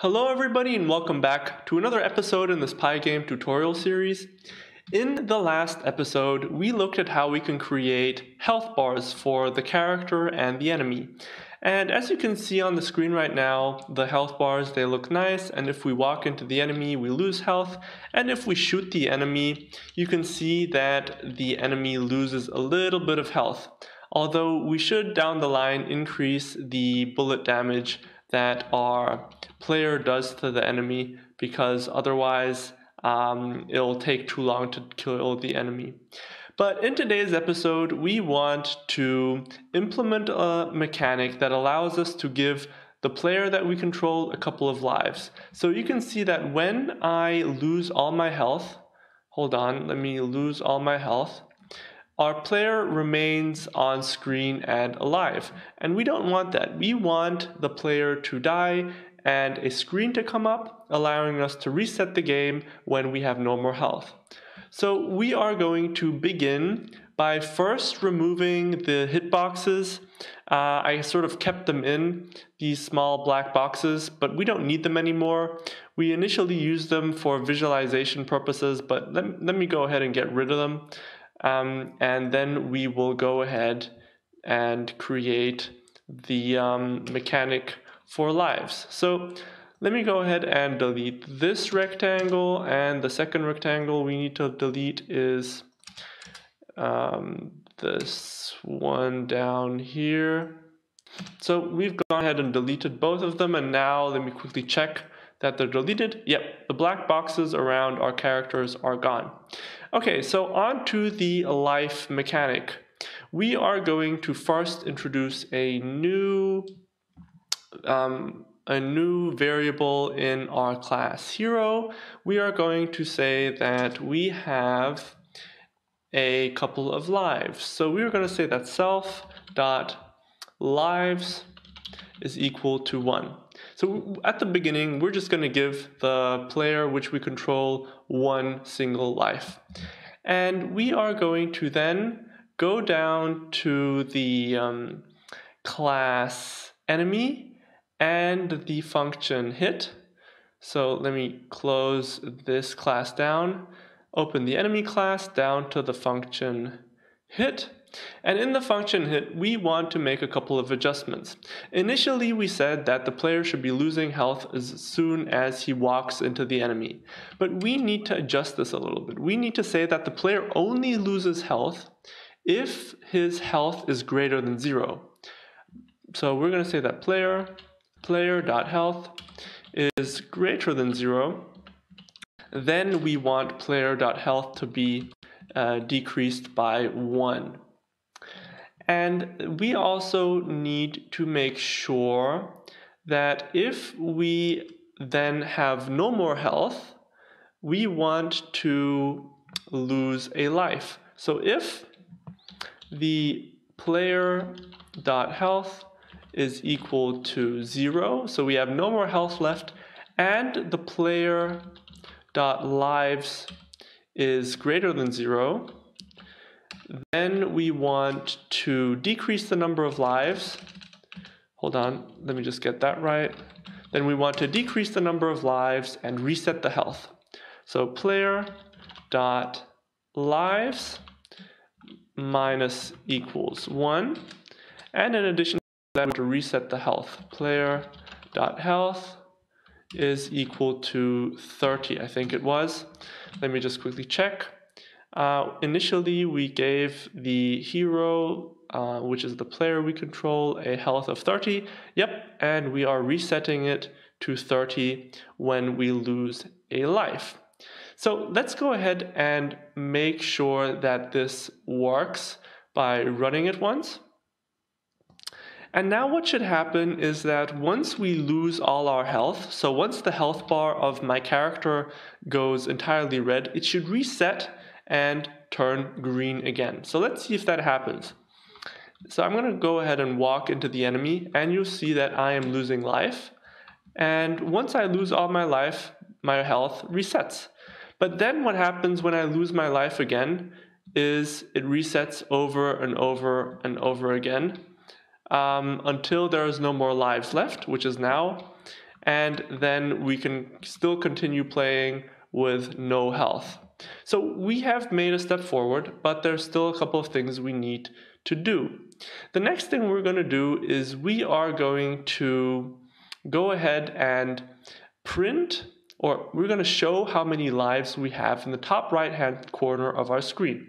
Hello everybody and welcome back to another episode in this Pygame tutorial series. In the last episode, we looked at how we can create health bars for the character and the enemy. And as you can see on the screen right now, the health bars, they look nice, and if we walk into the enemy, we lose health, and if we shoot the enemy, you can see that the enemy loses a little bit of health. Although we should down the line increase the bullet damage that our player does to the enemy, because otherwise it'll take too long to kill the enemy. But in today's episode, we want to implement a mechanic that allows us to give the player that we control a couple of lives. So you can see that when I lose all my health, hold on, let me lose all my health, our player remains on screen and alive, and we don't want that. We want the player to die and a screen to come up, allowing us to reset the game when we have no more health. So we are going to begin by first removing the hitboxes. I sort of kept them in, these small black boxes, but we don't need them anymore. We initially used them for visualization purposes, but let me go ahead and get rid of them. And then we will go ahead and create the mechanic for lives. So let me go ahead and delete this rectangle, and the second rectangle we need to delete is this one down here. So we've gone ahead and deleted both of them, and now let me quickly check that they're deleted. Yep, the black boxes around our characters are gone. Okay, so on to the life mechanic. We are going to first introduce a new variable in our class hero. We are going to say that we have a couple of lives. So we are going to say that self.lives is equal to 1. So at the beginning, we're just going to give the player, which we control, one single life. And we are going to then go down to the class enemy and the function hit. So let me close this class down, open the enemy class down to the function hit. And in the function hit, we want to make a couple of adjustments. Initially, we said that the player should be losing health as soon as he walks into the enemy. But we need to adjust this a little bit. We need to say that the player only loses health if his health is greater than 0. So we're going to say that player.health is greater than 0. Then we want player.health to be decreased by 1. And we also need to make sure that if we then have no more health, we want to lose a life. So if the player.health is equal to 0, so we have no more health left, and the player.lives is greater than 0, then we want to decrease the number of lives. Hold on, let me just get that right. Then we want to decrease the number of lives and reset the health. So player.lives minus equals 1. And in addition to that, we want to reset the health. Player.health is equal to 30, I think it was. Let me just quickly check. Initially, we gave the hero, which is the player we control, a health of 30. Yep, and we are resetting it to 30 when we lose a life. So let's go ahead and make sure that this works by running it once. And now what should happen is that once we lose all our health, so once the health bar of my character goes entirely red, it should reset and turn green again. So let's see if that happens. So I'm going to go ahead and walk into the enemy, and you'll see that I am losing life. And once I lose all my life, my health resets. But then what happens when I lose my life again is it resets over and over and over again until there is no more lives left, which is now. and then we can still continue playing with no health. So we have made a step forward, but there's still a couple of things we need to do. The next thing we're going to do is we are going to go ahead and print, or we're going to show how many lives we have in the top right hand corner of our screen.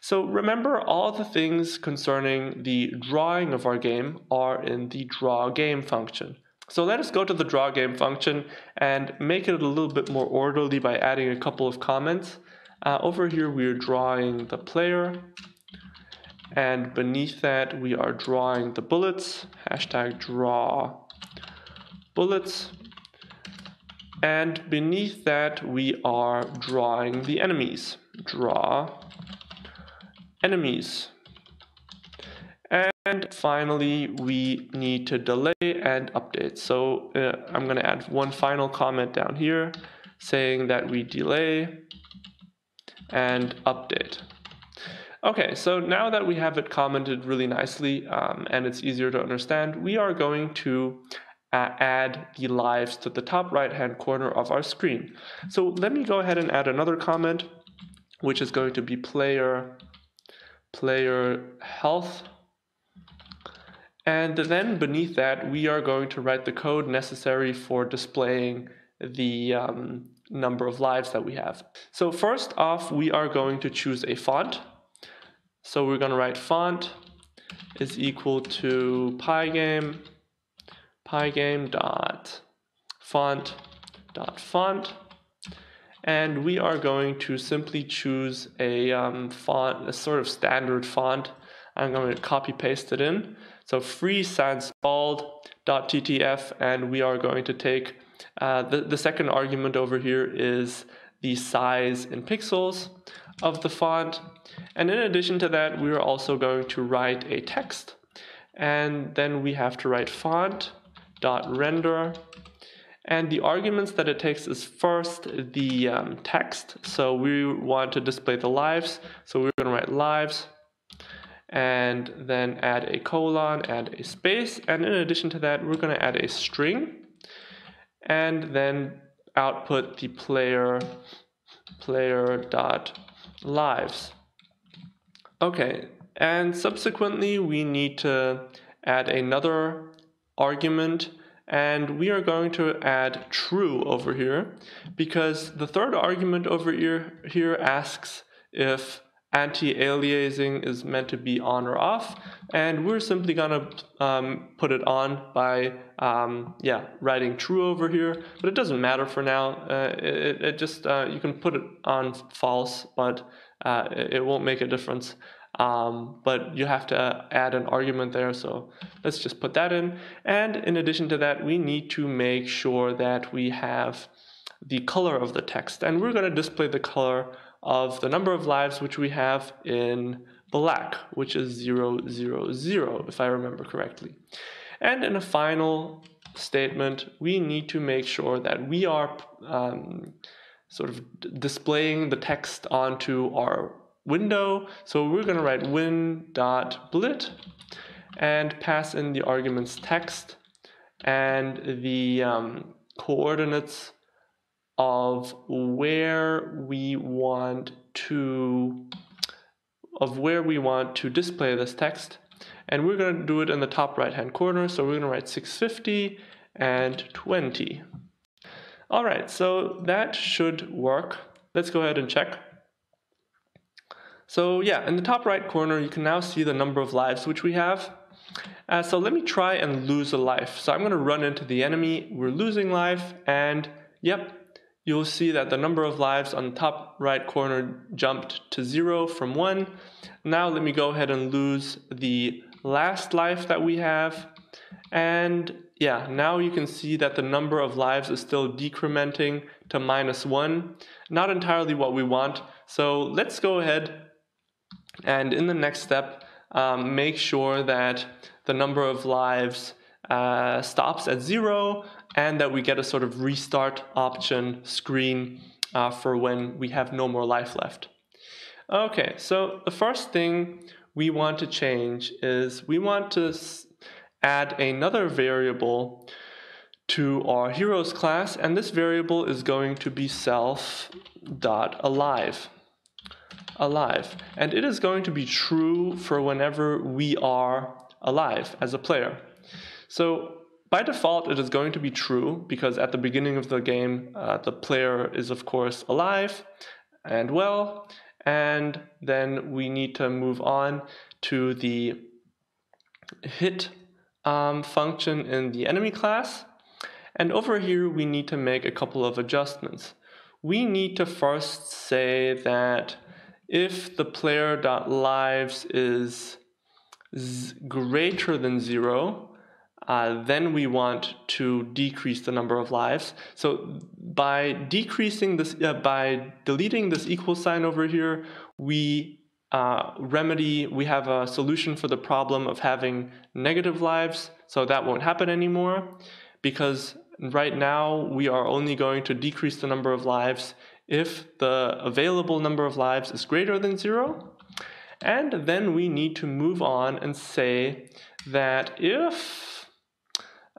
So remember, all the things concerning the drawing of our game are in the draw game function. So let us go to the draw game function and make it a little bit more orderly by adding a couple of comments. Over here we are drawing the player, and beneath that we are drawing the bullets, hashtag draw bullets. And beneath that we are drawing the enemies, draw enemies. And finally, we need to delay and update. So I'm going to add one final comment down here saying that we delay and update. Okay, so now that we have it commented really nicely and it's easier to understand, we are going to add the lives to the top right hand corner of our screen. So let me go ahead and add another comment, which is going to be player health. And then beneath that, we are going to write the code necessary for displaying the number of lives that we have. So first off, we are going to choose a font. So we're going to write font is equal to Pygame, Pygame.font.font. And we are going to simply choose a font, a sort of standard font. I'm going to copy paste it in. So FreeSansBold.ttf, and we are going to take the second argument over here is the size in pixels of the font. And in addition to that, we are also going to write a text. And then we have to write font.render. And the arguments that it takes is first the text. So we want to display the lives. So we're going to write lives, and then add a colon and a space. And in addition to that, we're going to add a string, and then output the player.lives. Okay, and subsequently we need to add another argument, and we are going to add true over here, because the third argument over here asks if anti-aliasing is meant to be on or off, and we're simply gonna put it on by writing true over here, but it doesn't matter for now. You can put it on false, but it won't make a difference, but you have to add an argument there, so let's just put that in. And in addition to that, we need to make sure that we have the color of the text, and we're going to display the color of the number of lives which we have in black, which is 0, 0, 0, if I remember correctly. And in a final statement, we need to make sure that we are sort of displaying the text onto our window. So we're going to write win.blit and pass in the arguments text and the coordinates of where we want to display this text, and we're going to do it in the top right hand corner. So we're going to write 650 and 20. All right, so that should work. Let's go ahead and check. So yeah, in the top right corner, you can now see the number of lives which we have. So let me try and lose a life. So I'm going to run into the enemy. We're losing life, and yep, you'll see that the number of lives on the top right corner jumped to 0 from 1. Now let me go ahead and lose the last life that we have. And yeah, now you can see that the number of lives is still decrementing to -1. Not entirely what we want. So let's go ahead and in the next step, make sure that the number of lives stops at 0, and that we get a sort of restart option screen for when we have no more life left. Okay, so the first thing we want to change is we want to add another variable to our heroes class, and this variable is going to be self.alive. And it is going to be true for whenever we are alive as a player. So by default, it is going to be true because at the beginning of the game, the player is of course alive and well, and then we need to move on to the hit function in the enemy class. And over here, we need to make a couple of adjustments. We need to first say that if the player.lives is greater than 0, then we want to decrease the number of lives. So by decreasing this, by deleting this equal sign over here, we have a solution for the problem of having negative lives. So that won't happen anymore, because right now we are only going to decrease the number of lives if the available number of lives is greater than 0. And then we need to move on and say that if,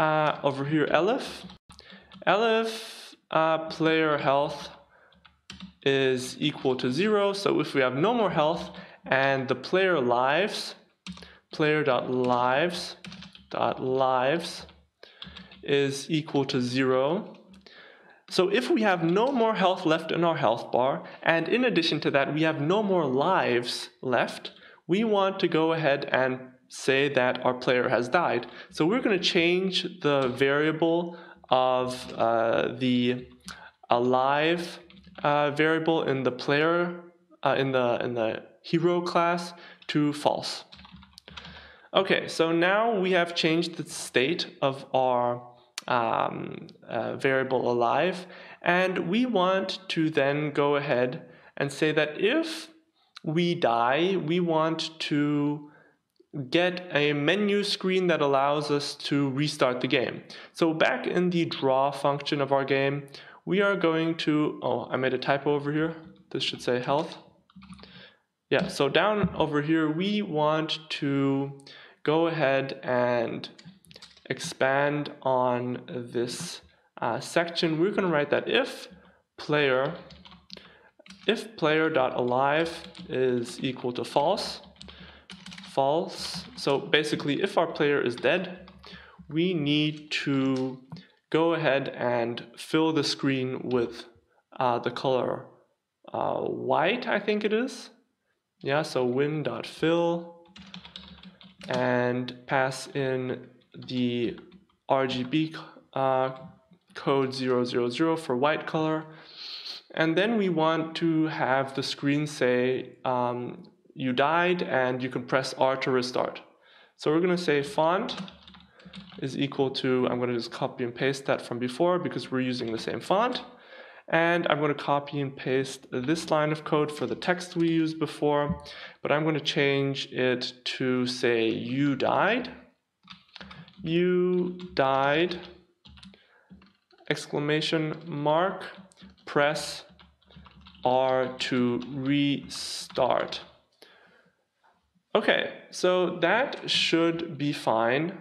over here, elif player health is equal to 0. So if we have no more health and the player lives, player.lives is equal to 0. So if we have no more health left in our health bar, and in addition to that, we have no more lives left, we want to go ahead and say that our player has died. So we're going to change the variable of the alive variable in the player in the hero class to false. Okay, so now we have changed the state of our variable alive, and we want to then go ahead and say that if we die, we want to get a menu screen that allows us to restart the game. So back in the draw function of our game, we are going to, oh, I made a typo over here. This should say health. Yeah, so down over here, we want to go ahead and expand on this section. We're going to write that if player.alive is equal to false. So basically, if our player is dead, we need to go ahead and fill the screen with the color white, I think it is. Yeah, so win.fill, and pass in the RGB code 000 for white color. And then we want to have the screen say you died, and you can press R to restart. So we're going to say font is equal to, I'm going to just copy and paste that from before because we're using the same font. And I'm going to copy and paste this line of code for the text we used before, but I'm going to change it to say you died. !! Press R to restart. Okay, so that should be fine.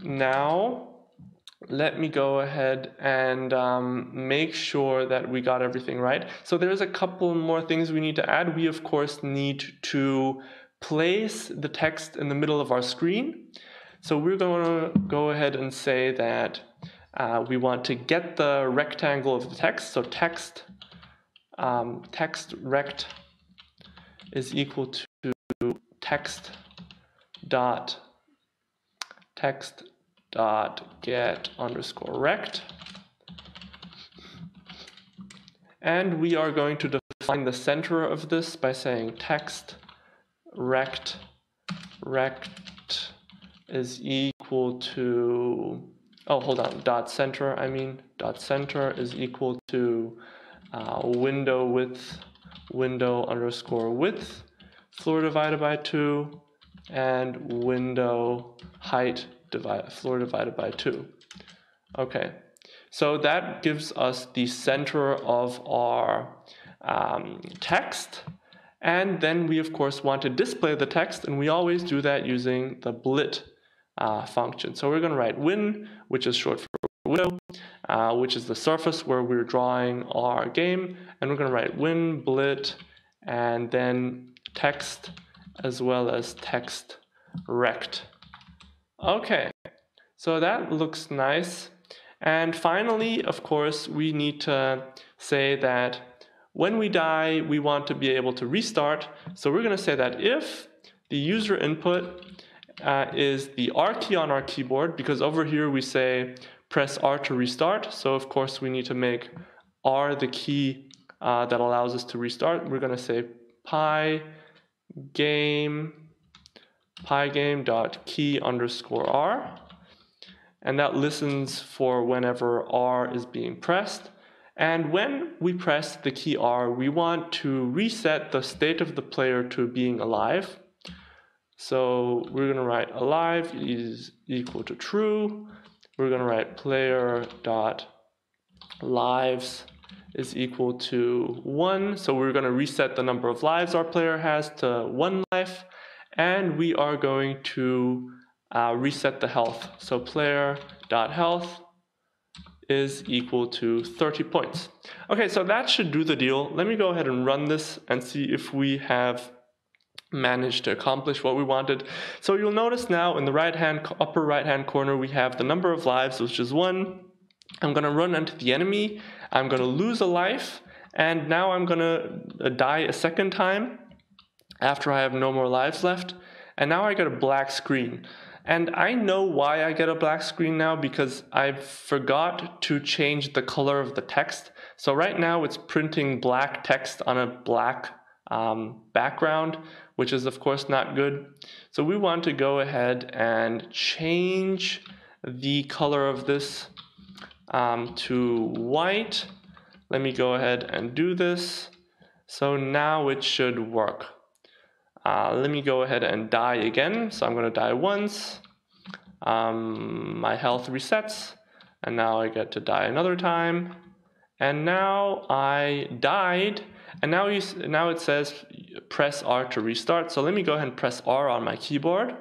Now, let me go ahead and make sure that we got everything right. So there's a couple more things we need to add. We, of course, need to place the text in the middle of our screen. So we're going to go ahead and say that we want to get the rectangle of the text. So text rect is equal to text dot get underscore rect, and we are going to define the center of this by saying text rect is equal to, oh, hold on, dot center is equal to window underscore width, floor divided by 2, and window height floor divided by 2. Okay, so that gives us the center of our text. And then we, of course, want to display the text, and we always do that using the blit function. So we're going to write win, which is short for window, which is the surface where we're drawing our game, and we're going to write win, blit, and then text as well as text rect. Okay, so that looks nice. And finally, of course, we need to say that when we die, we want to be able to restart. So we're going to say that if the user input is the R key on our keyboard, because over here we say press R to restart. So of course we need to make R the key that allows us to restart. We're going to say pygame.key_R. And that listens for whenever R is being pressed. And when we press the key R, we want to reset the state of the player to being alive. So we're going to write alive is equal to true. We're going to write player.lives is equal to 1. So we're going to reset the number of lives our player has to 1 life. And we are going to reset the health. So player.health is equal to 30 points. Okay, so that should do the deal. Let me go ahead and run this and see if we have managed to accomplish what we wanted. So you'll notice now in the upper right-hand corner, we have the number of lives, which is 1. I'm going to run into the enemy. I'm going to lose a life. And now I'm going to die a second time after I have no more lives left. And now I get a black screen. And I know why I get a black screen now, because I forgot to change the color of the text. So right now it's printing black text on a black background, which is of course not good. So we want to go ahead and change the color of this to white. Let me go ahead and do this. So now it should work. Let me go ahead and die again. So I'm going to die once. My health resets. And now I get to die another time. And now I died. And now it says press R to restart. So let me go ahead and press R on my keyboard.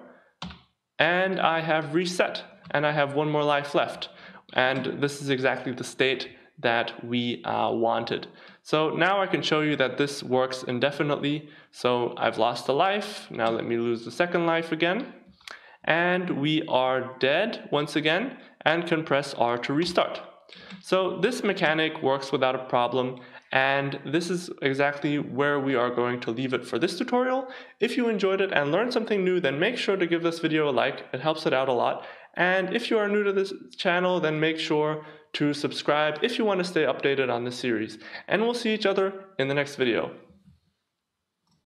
And I have reset. And I have 1 more life left. And this is exactly the state that we wanted. So now I can show you that this works indefinitely. So I've lost a life. Now let me lose the second life again. And we are dead once again and can press R to restart. So this mechanic works without a problem. And this is exactly where we are going to leave it for this tutorial. If you enjoyed it and learned something new, then make sure to give this video a like. It helps it out a lot. And if you are new to this channel, then make sure to subscribe if you want to stay updated on this series. And we'll see each other in the next video.